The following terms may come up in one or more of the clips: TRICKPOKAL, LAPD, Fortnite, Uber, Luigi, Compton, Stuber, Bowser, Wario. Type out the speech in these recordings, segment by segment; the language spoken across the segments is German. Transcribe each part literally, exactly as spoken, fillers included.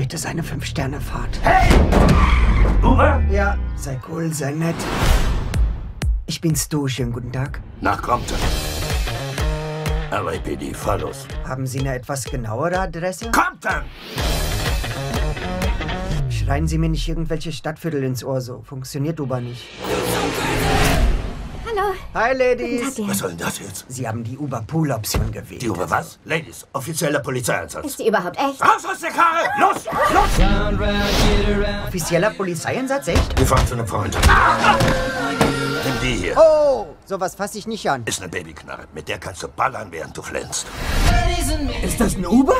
bitte seine Fünf-Sterne-Fahrt. Hey! Uber? Ja, sei cool, sei nett. Ich bin's, du. Schönen guten Tag. Nach Compton. L A P D, fahr los. Haben Sie eine etwas genauere Adresse? Compton! Schreien Sie mir nicht irgendwelche Stadtviertel ins Ohr, so funktioniert Uber nicht. Hallo. Hi, Ladies. Was soll denn das jetzt? Sie haben die Uber-Pool-Option gewählt. Die Uber was? Ladies, offizieller Polizeieinsatz. Ist die überhaupt echt? Raus aus der Karre! Los! Los! Offizieller Polizeieinsatz? Echt? Wir fahren zu einem Freund. Ah! Nimm die hier. Oh, sowas fasse ich nicht an. Ist eine Babyknarre. Mit der kannst du ballern, während du flänzt. Ist das ein Uber?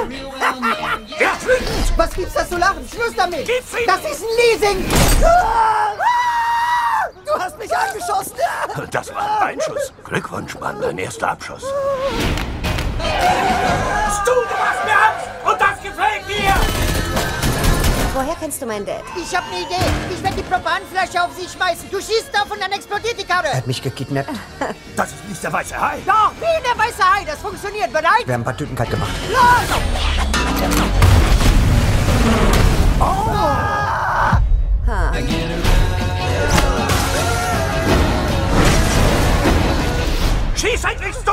Ja, wütend! Was gibt's da zu lachen? Schluss damit! Gib's ihm! Das ist ein Leasing! Ah! Du hast mich angeschossen! Das war ein Schuss. Glückwunsch, Mann, dein erster Abschuss. Du, du machst mir Angst! Und das gefällt mir! Woher kennst du meinen Dad? Ich hab eine Idee. Ich werde die Propanflasche auf sie schmeißen. Du schießt auf und dann explodiert die Karre. Er hat mich gekidnappt. Das ist nicht der weiße Hai. Doch, wie der weiße Hai. Das funktioniert, bereit? Wir haben ein paar Tüten kalt gemacht. Los! Schieß endlich, du!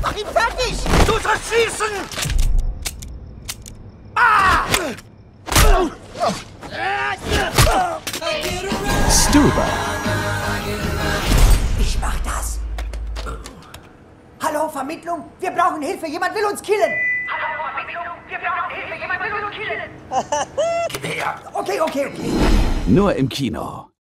Mach ihn fertig! Du sollst schießen! Ah! Stuber! Ich mach das! Hallo, Vermittlung? Wir brauchen Hilfe! Jemand will uns killen! Hallo, Vermittlung? Wir brauchen Hilfe! Jemand will uns killen! Okay, okay, okay! Nur im Kino.